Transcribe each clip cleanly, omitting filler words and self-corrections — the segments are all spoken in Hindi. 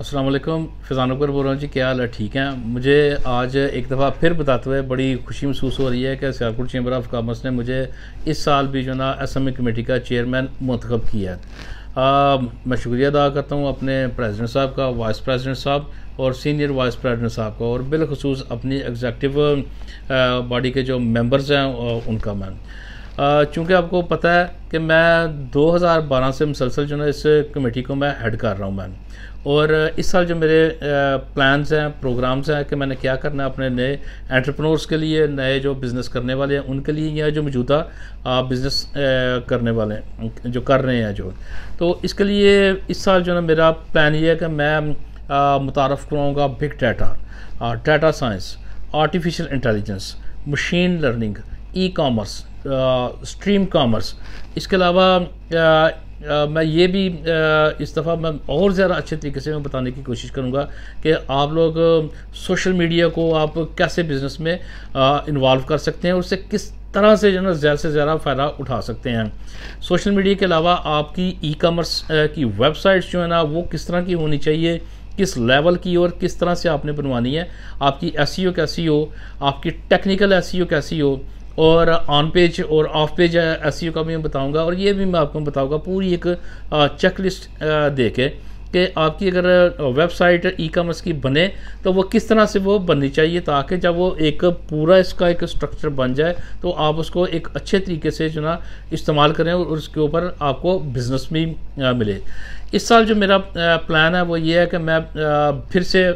अस्सलाम वालेकुम, फिज़ान अकबर बोल रहा हूँ जी। क्या हाल है? ठीक है। मुझे आज एक दफ़ा फिर बताते हुए बड़ी खुशी महसूस हो रही है कि सियालकोट चैम्बर ऑफ कॉमर्स ने मुझे इस साल भी जो ना एसएमई कमेटी का चेयरमैन मुंतखब किया है। मैं शुक्रिया अदा करता हूँ अपने प्रेसिडेंट साहब का, वाइस प्रेसिडेंट साहब और सीनियर वाइस प्रेसिडेंट साहब का, और बिलखसूस अपनी एग्जीक्यूटिव बॉडी के जो मेम्बर्स हैं उनका। मैम चूँकि आपको पता है कि मैं 2012 से मुसलसल जो ना इस कमेटी को मैं हेड कर रहा हूँ मैम, और इस साल जो मेरे प्लान्स हैं, प्रोग्राम्स हैं कि मैंने क्या करना है अपने नए एंटरप्रेन्योर्स के लिए, नए जो बिज़नेस करने वाले हैं उनके लिए, या जो मौजूदा बिज़नेस करने वाले हैं जो कर रहे हैं जो, तो इसके लिए इस साल जो ना मेरा प्लान ये है कि मैं मुतारफ़ कराऊँगा big data, data science, artificial intelligence, machine learning, e commerce, stream commerce. इसके अलावा मैं ये भी इस दफ़ा मैं और ज़्यादा अच्छे तरीके से मैं बताने की कोशिश करूँगा कि आप लोग सोशल मीडिया को आप कैसे बिज़नेस में इन्वॉल्व कर सकते हैं और उससे किस तरह से जो ना ज़्यादा से ज़्यादा फ़ायदा उठा सकते हैं। सोशल मीडिया के अलावा आपकी ई कामर्स की वेबसाइट्स जो है ना वो किस तरह की होनी चाहिए, किस लेवल की और किस तरह से आपने बनवानी है, आपकी एसईओ कैसी हो, आपकी टेक्निकल एसईओ कैसी हो, और ऑन पेज और ऑफ पेज एसईओ का भी मैं बताऊंगा। और ये भी मैं आपको बताऊंगा पूरी एक चेक लिस्ट दे के आपकी अगर वेबसाइट ई कॉमर्स की बने तो वो किस तरह से वो बननी चाहिए, ताकि जब वो एक पूरा इसका एक स्ट्रक्चर बन जाए तो आप उसको एक अच्छे तरीके से जो ना इस्तेमाल करें और उसके ऊपर आपको बिज़नेस भी मिले। इस साल जो मेरा प्लान है वो ये है कि मैं फिर से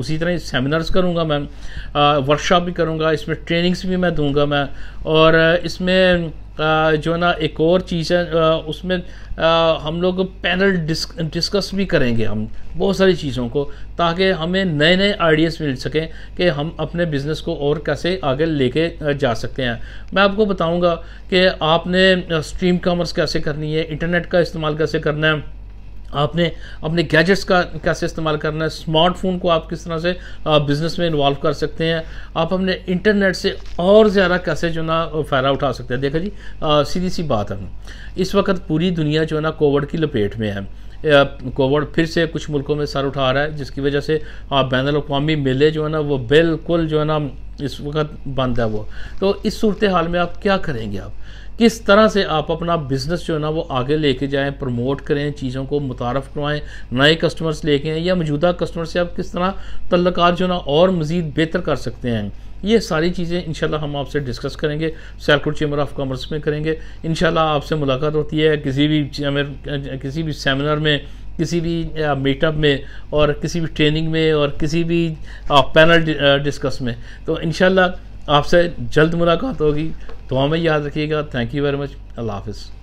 उसी तरह सेमिनार्स करूँगा, मैं वर्कशॉप भी करूँगा, इसमें ट्रेनिंग्स भी मैं दूँगा मैं, और इसमें जो ना एक और चीज़ है उसमें हम लोग पैनल डिस्कस भी करेंगे हम बहुत सारी चीज़ों को, ताकि हमें नए नए आइडियाज़ मिल सकें कि हम अपने बिज़नेस को और कैसे आगे लेके जा सकते हैं। मैं आपको बताऊंगा कि आपने स्ट्रीम कॉमर्स कैसे करनी है, इंटरनेट का इस्तेमाल कैसे करना है, आपने अपने गैजेट्स का कैसे इस्तेमाल करना है, स्मार्टफोन को आप किस तरह से बिज़नेस में इन्वॉल्व कर सकते हैं, आप अपने इंटरनेट से और ज़्यादा कैसे जो ना फ़ायदा उठा सकते हैं। देखा जी, सीधी सी बात है, इस वक्त पूरी दुनिया जो है ना कोविड की लपेट में है। कोविड फिर से कुछ मुल्कों में सर उठा रहा है, जिसकी वजह से बैनुल अक़वामी मेले जो है ना वो बिल्कुल जो है ना इस वक्त बंद है वो। तो इस सूरत हाल में आप क्या करेंगे, आप किस तरह से आप अपना बिज़नेस जो है ना वो आगे लेके जाएं, प्रमोट करें, चीज़ों को मुतारफ़ करवाएं, नए कस्टमर्स लेके आएँ, या मौजूदा कस्टमर से आप किस तरह तल्लुकात जो है ना और मज़ीद बेहतर कर सकते हैं। ये सारी चीज़ें इंशाल्लाह हम आपसे डिस्कस करेंगे, सियालकोट चैम्बर ऑफ कॉमर्स में करेंगे। इंशाल्लाह आपसे मुलाकात होती है किसी भी सेमिनार में, किसी भी मीटअप में, और किसी भी ट्रेनिंग में, और किसी भी पैनल डिस्कस में। तो इंशाल्लाह आपसे जल्द मुलाकात होगी। दुआ में याद रखिएगा। Thank you very much. अल्लाह हाफ़िज़।